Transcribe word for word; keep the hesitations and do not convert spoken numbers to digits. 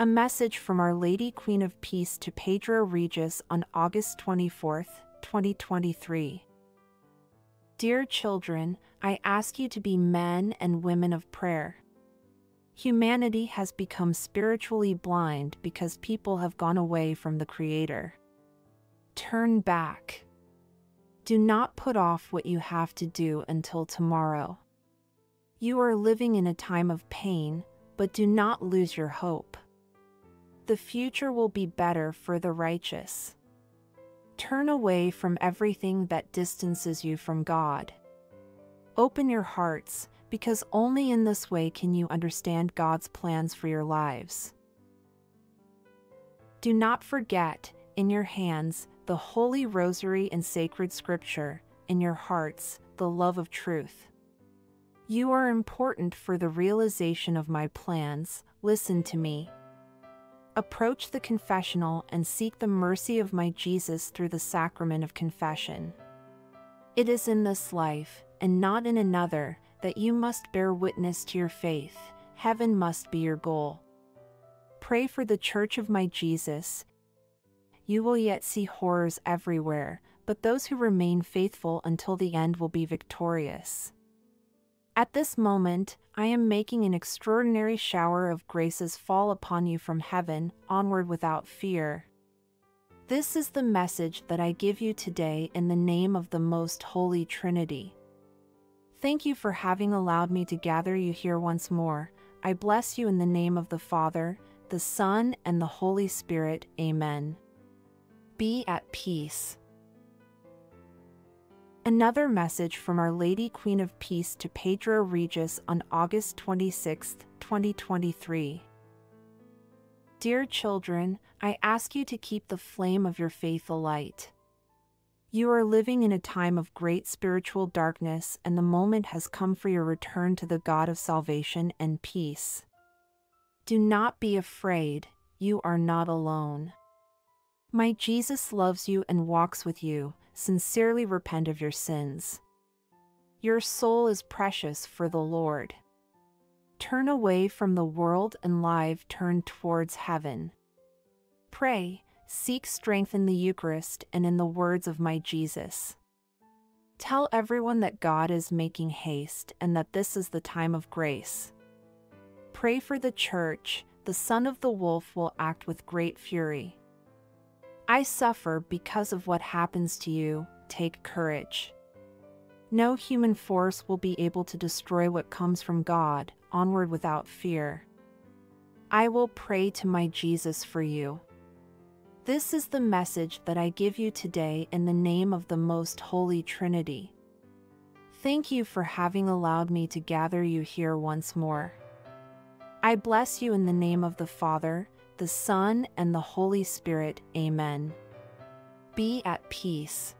A message from Our Lady Queen of Peace to Pedro Regis on August twenty-fourth, twenty twenty-three. Dear children, I ask you to be men and women of prayer. Humanity has become spiritually blind because people have gone away from the Creator. Turn back. Do not put off what you have to do until tomorrow. You are living in a time of pain, but do not lose your hope. The future will be better for the righteous. Turn away from everything that distances you from God. Open your hearts, because only in this way can you understand God's plans for your lives. Do not forget, in your hands, the Holy Rosary and Sacred Scripture, in your hearts, the love of truth. You are important for the realization of my plans. Listen to me. Approach the confessional and seek the mercy of my Jesus through the sacrament of confession. It is in this life, and not in another, that you must bear witness to your faith. Heaven must be your goal. Pray for the Church of my Jesus. You will yet see horrors everywhere, but those who remain faithful until the end will be victorious. At this moment, I am making an extraordinary shower of graces fall upon you from heaven, onward without fear. This is the message that I give you today in the name of the Most Holy Trinity. Thank you for having allowed me to gather you here once more. I bless you in the name of the Father, the Son, and the Holy Spirit. Amen. Be at peace. Another message from Our Lady Queen of Peace to Pedro Regis on August twenty-sixth, twenty twenty-three. Dear children, I ask you to keep the flame of your faith alight. You are living in a time of great spiritual darkness, and the moment has come for your return to the God of salvation and peace. Do not be afraid, you are not alone. My Jesus loves you and walks with you. Sincerely repent of your sins. Your soul is precious for the Lord. Turn away from the world and live turned towards heaven. Pray, seek strength in the Eucharist and in the words of my Jesus. Tell everyone that God is making haste and that this is the time of grace. Pray for the Church. The son of the wolf will act with great fury. I suffer because of what happens to you. Take courage. No human force will be able to destroy what comes from God, onward without fear. I will pray to my Jesus for you. This is the message that I give you today in the name of the Most Holy Trinity. Thank you for having allowed me to gather you here once more. I bless you in the name of the Father, the Son, and the Holy Spirit. Amen. Be at peace.